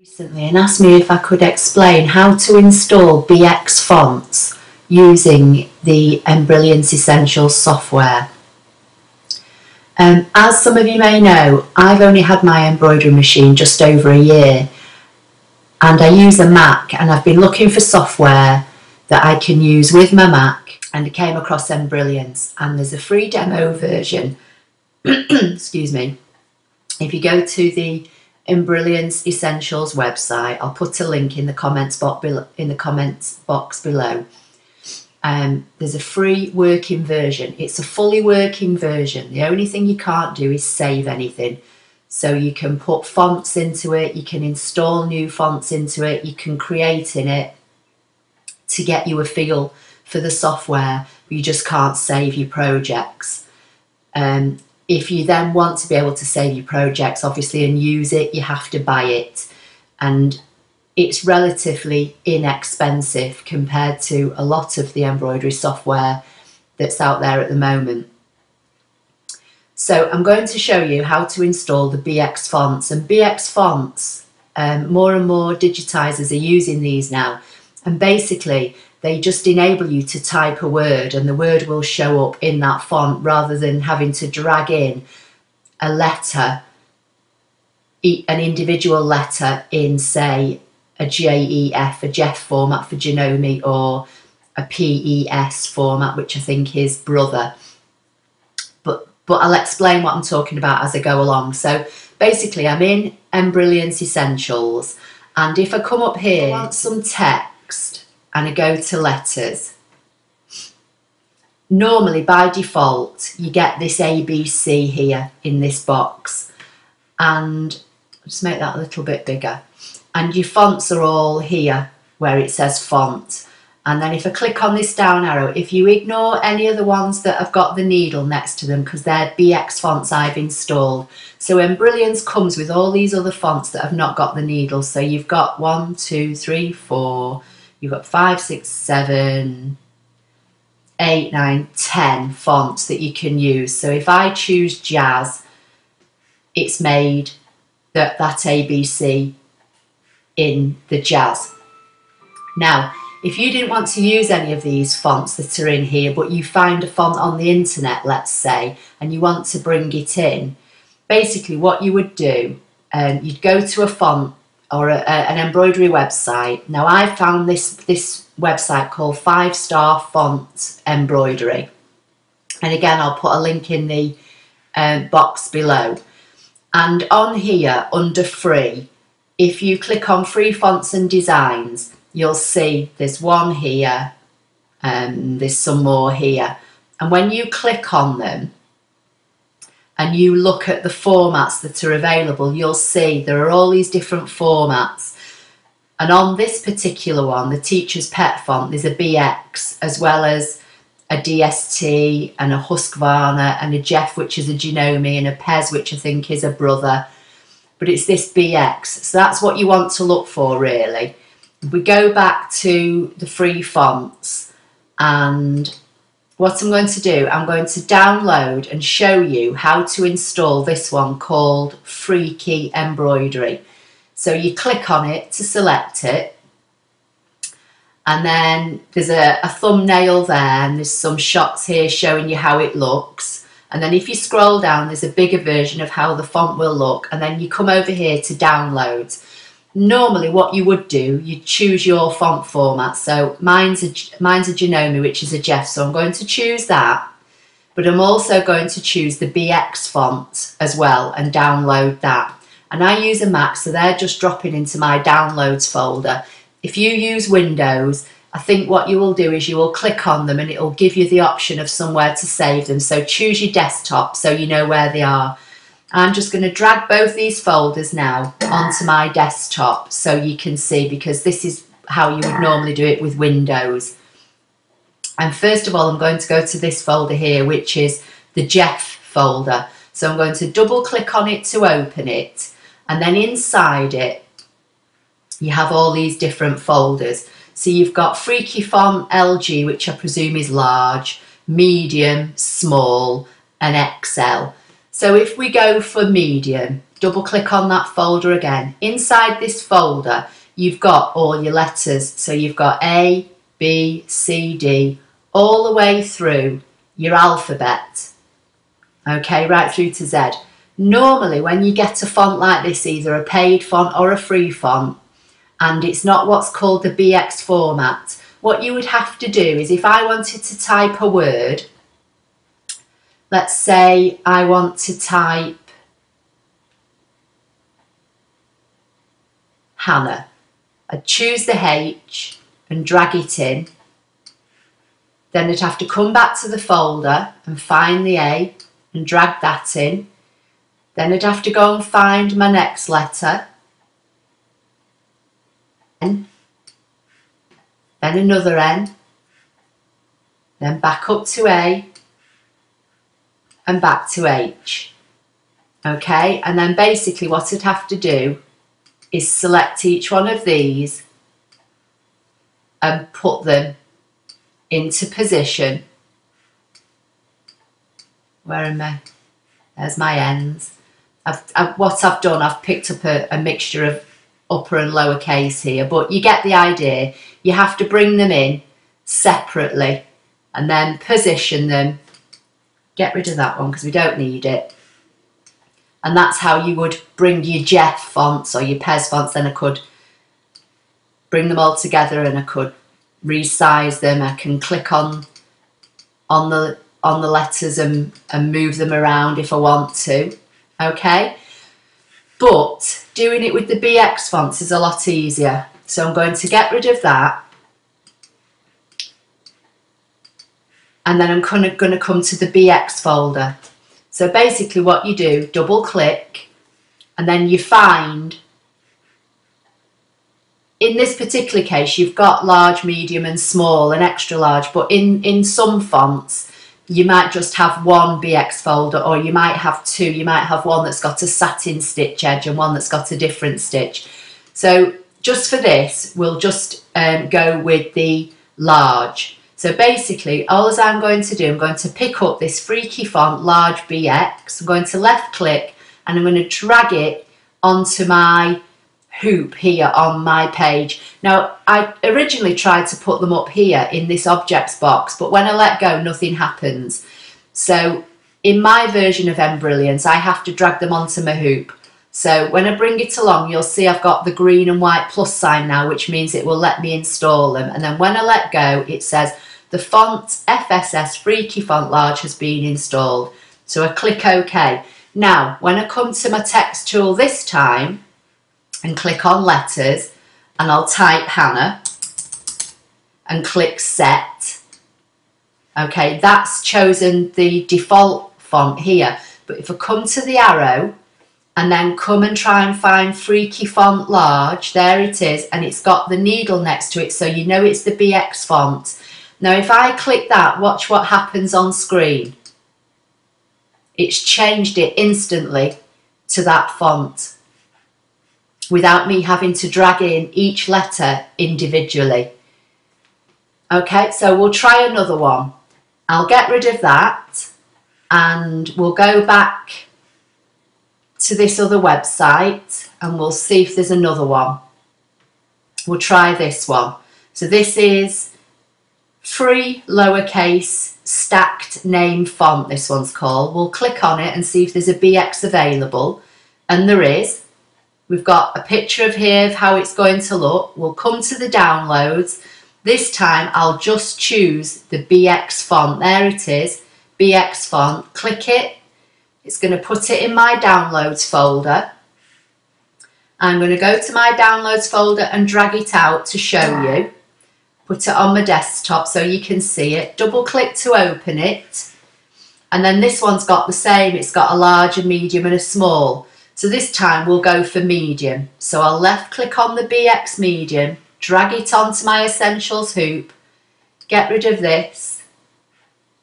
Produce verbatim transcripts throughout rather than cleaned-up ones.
recently and asked me if I could explain how to install B X Fonts using the Embrilliance Essentials software. Um, as some of you may know, I've only had my embroidery machine just over a year and I use a Mac, and I've been looking for software that I can use with my Mac, and I came across Embrilliance, and there's a free demo version. Excuse me. If you go to the Embrilliance Essentials website, I'll put a link in the comments box below, in the comments box below. Um, there's a free working version. It's a fully working version. The only thing you can't do is save anything. So you can put fonts into it, you can install new fonts into it, you can create in it to get you a feel for the software. You just can't save your projects. Um, If you then want to be able to save your projects, obviously, and use it, you have to buy it. And it's relatively inexpensive compared to a lot of the embroidery software that's out there at the moment. So I'm going to show you how to install the B X Fonts. And B X Fonts, um, more and more digitizers are using these now. And basically, they just enable you to type a word and the word will show up in that font rather than having to drag in a letter, an individual letter in, say, a J E F, a J E F format for Janome, or a P E S format, which I think is brother. But, but I'll explain what I'm talking about as I go along. So basically, I'm in Embrilliance Essentials, and if I come up here, I want some text, and I go to letters. Normally, by default, you get this A B C here in this box, and just make that a little bit bigger, and your fonts are all here where it says font. And then if I click on this down arrow, if you ignore any of the ones that have got the needle next to them, because they're B X fonts I've installed. So Embrilliance comes with all these other fonts that have not got the needle. So you've got one, two, three, four, you've got five, six, seven, eight, nine, ten fonts that you can use. So if I choose Jazz, it's made that, that A B C in the Jazz. Now, if you didn't want to use any of these fonts that are in here, but you find a font on the internet, let's say, and you want to bring it in, basically what you would do, um, you'd go to a font or a, a, an embroidery website. Now, I found this, this website called Five Star Fonts Embroidery. And again, I'll put a link in the um, box below. And on here, under free, if you click on free fonts and designs, you'll see there's one here, um, there's some more here. And when you click on them, and you look at the formats that are available, you'll see there are all these different formats. And on this particular one, the teacher's pet font, there's a B X, as well as a D S T and a Husqvarna and a J E F, which is a Janome, and a P E S, which I think is a brother. But it's this B X, so that's what you want to look for, really. We go back to the free fonts, and what I'm going to do, I'm going to download and show you how to install this one called Freaky Embroidery. So you click on it to select it, and then there's a, a thumbnail there, and there's some shots here showing you how it looks. And then if you scroll down, there's a bigger version of how the font will look, and then you come over here to download. Normally what you would do, you choose your font format. So mine's a, mine's a Janome, which is a J E F, so I'm going to choose that. But I'm also going to choose the B X font as well and download that. And I use a Mac, so they're just dropping into my downloads folder. If you use Windows, I think what you will do is you will click on them and it will give you the option of somewhere to save them. So choose your desktop so you know where they are. I'm just going to drag both these folders now onto my desktop so you can see, because this is how you would normally do it with Windows. And first of all, I'm going to go to this folder here, which is the J E F folder. So I'm going to double click on it to open it, and then inside it you have all these different folders. So you've got Freaky Font L G, which I presume is large, medium, small, and X L. So if we go for medium, double click on that folder again. Inside this folder, you've got all your letters. So you've got A, B, C, D, all the way through your alphabet. Okay, right through to Z. Normally, when you get a font like this, either a paid font or a free font, and it's not what's called the B X format, what you would have to do is, if I wanted to type a word, let's say I want to type Hannah. I'd choose the H and drag it in. Then I'd have to come back to the folder and find the A and drag that in. Then I'd have to go and find my next letter. N. Then another N. Then back up to A. And back to H. Okay, and then basically what I'd have to do is select each one of these and put them into position. Where am I? There's my ends. I've, I've, what I've done, I've picked up a, a mixture of upper and lower case here, but you get the idea. You have to bring them in separately and then position them. Get rid of that one because we don't need it. And that's how you would bring your J E F fonts or your P E S fonts. Then I could bring them all together and I could resize them. I can click on on the on the letters and, and move them around if I want to. Okay, but doing it with the B X fonts is a lot easier. So I'm going to get rid of that. And then I'm kind of going to come to the B X folder. So basically what you do, double click, and then you find, in this particular case, you've got large, medium and small and extra large, but in, in some fonts, you might just have one B X folder, or you might have two. You might have one that's got a satin stitch edge and one that's got a different stitch. So just for this, we'll just um, go with the large. So basically, all as I'm going to do, I'm going to pick up this Freaky Font Large B X. I'm going to left click and I'm going to drag it onto my hoop here on my page. Now, I originally tried to put them up here in this objects box, but when I let go, nothing happens. So in my version of Embrilliance, I have to drag them onto my hoop. So when I bring it along, you'll see I've got the green and white plus sign now, which means it will let me install them. And then when I let go, it says, the font F S S Freaky Font Large has been installed. So I click OK. Now, when I come to my text tool this time and click on letters, and I'll type Hannah and click set. OK, that's chosen the default font here. But if I come to the arrow and then come and try and find Freaky Font Large, there it is, and it's got the needle next to it, so you know it's the B X font. Now if I click that, watch what happens on screen. It's changed it instantly to that font without me having to drag in each letter individually. Okay, so we'll try another one. I'll get rid of that and we'll go back to this other website and we'll see if there's another one. We'll try this one. So this is free lowercase stacked name font, this one's called. We'll click on it and see if there's a B X available, and there is. We've got a picture of here of how it's going to look. We'll come to the downloads. This time I'll just choose the B X font. There it is, B X font. Click it. It's going to put it in my downloads folder. I'm going to go to my downloads folder and drag it out to show you. Put it on my desktop so you can see it. Double click to open it. And then this one's got the same. It's got a large, a medium and a small. So this time we'll go for medium. So I'll left click on the B X medium, drag it onto my Essentials hoop, get rid of this,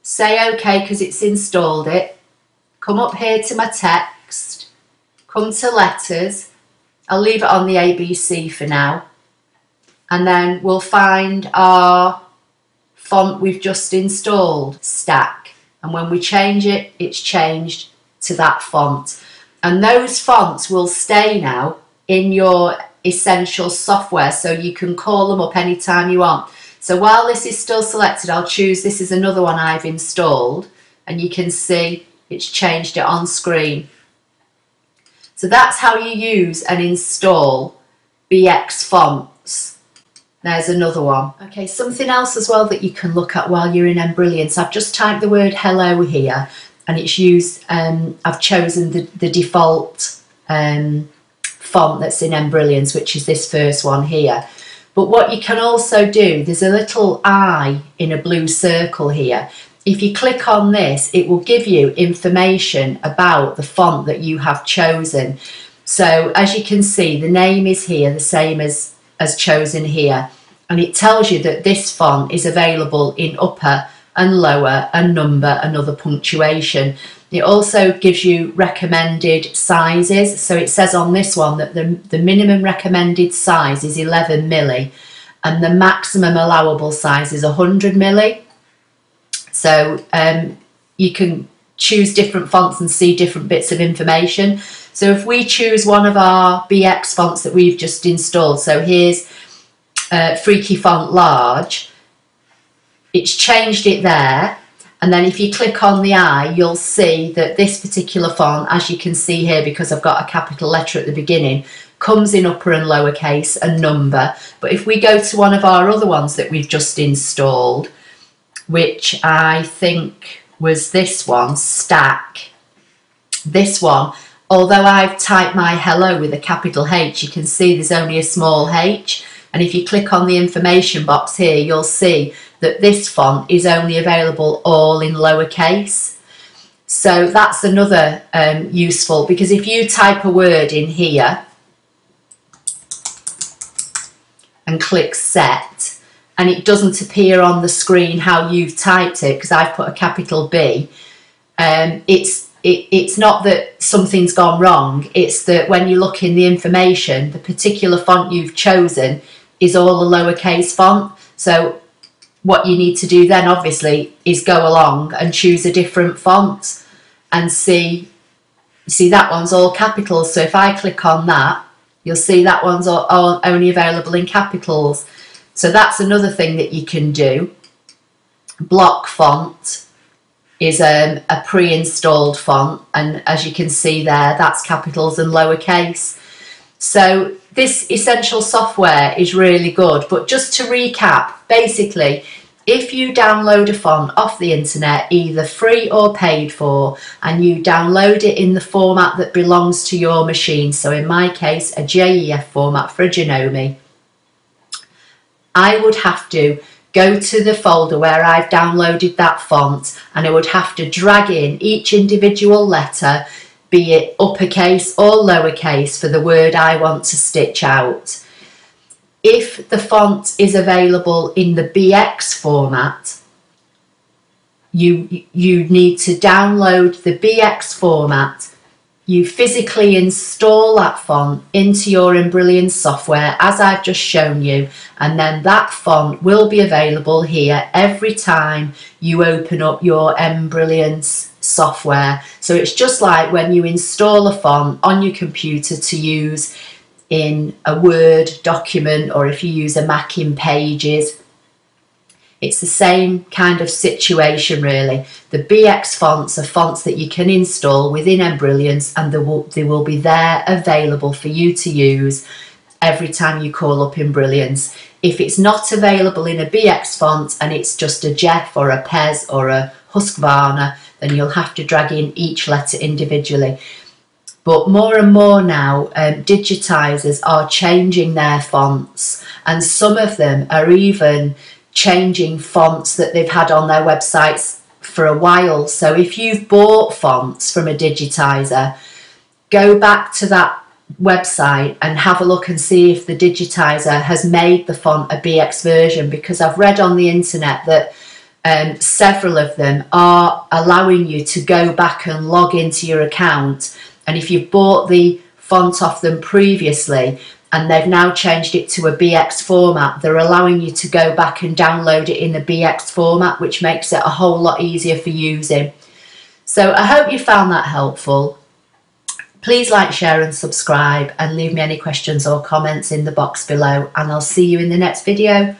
say OK because it's installed it. Come up here to my text, come to letters, I'll leave it on the A B C for now, and then we'll find our font we've just installed, stack, and when we change it, it's changed to that font. And those fonts will stay now in your Essentials software, so you can call them up anytime you want. So while this is still selected, I'll choose, this is another one I've installed, and you can see it's changed it on screen. So that's how you use and install B X fonts. There's another one. Okay, something else as well that you can look at while you're in Embrilliance. I've just typed the word hello here, and it's used, um, I've chosen the, the default um, font that's in Embrilliance, which is this first one here. But what you can also do, there's a little eye in a blue circle here. If you click on this, it will give you information about the font that you have chosen. So as you can see, the name is here, the same as, as chosen here. And it tells you that this font is available in upper and lower and number and other punctuation. It also gives you recommended sizes. So it says on this one that the, the minimum recommended size is eleven milli and the maximum allowable size is one hundred milli. So um, you can choose different fonts and see different bits of information. So if we choose one of our B X fonts that we've just installed, so here's uh, Freaky Font Large, it's changed it there. And then if you click on the eye, you'll see that this particular font, as you can see here, because I've got a capital letter at the beginning, comes in upper and lowercase and number. But if we go to one of our other ones that we've just installed, which I think was this one, Stack. This one, although I've typed my hello with a capital H, you can see there's only a small h. And if you click on the information box here, you'll see that this font is only available all in lowercase. So that's another um, useful, because if you type a word in here and click set, and it doesn't appear on the screen how you've typed it, because I've put a capital B, um, it's It, it's not that something's gone wrong, it's that when you look in the information, the particular font you've chosen is all a lowercase font. So what you need to do then, obviously, is go along and choose a different font and see, see that one's all capitals. So if I click on that, you'll see that one's all, all, only available in capitals. So that's another thing that you can do. Block font is um, a pre-installed font, and as you can see there, that's capitals and lowercase. So this essential software is really good. But just to recap, basically, if you download a font off the internet, either free or paid for, and you download it in the format that belongs to your machine, so in my case, a J E F format for a Janome, I would have to go to the folder where I've downloaded that font, and I would have to drag in each individual letter, be it uppercase or lowercase, for the word I want to stitch out. If the font is available in the B X format, you, you need to download the B X format. You physically install that font into your Embrilliance software, as I've just shown you, and then that font will be available here every time you open up your Embrilliance software. So it's just like when you install a font on your computer to use in a Word document, or if you use a Mac in Pages. It's the same kind of situation, really. The B X fonts are fonts that you can install within Embrilliance, and they will, they will be there available for you to use every time you call up Embrilliance. If it's not available in a B X font and it's just a J E F or a P E S or a Husqvarna, then you'll have to drag in each letter individually. But more and more now, um, digitisers are changing their fonts, and some of them are even changing fonts that they've had on their websites for a while. So if you've bought fonts from a digitizer, go back to that website and have a look and see if the digitizer has made the font a B X version, because I've read on the internet that um, several of them are allowing you to go back and log into your account, and if you've bought the font off them previously and they've now changed it to a B X format, they're allowing you to go back and download it in the B X format, which makes it a whole lot easier for using. So I hope you found that helpful. Please like, share and subscribe, and leave me any questions or comments in the box below, and I'll see you in the next video.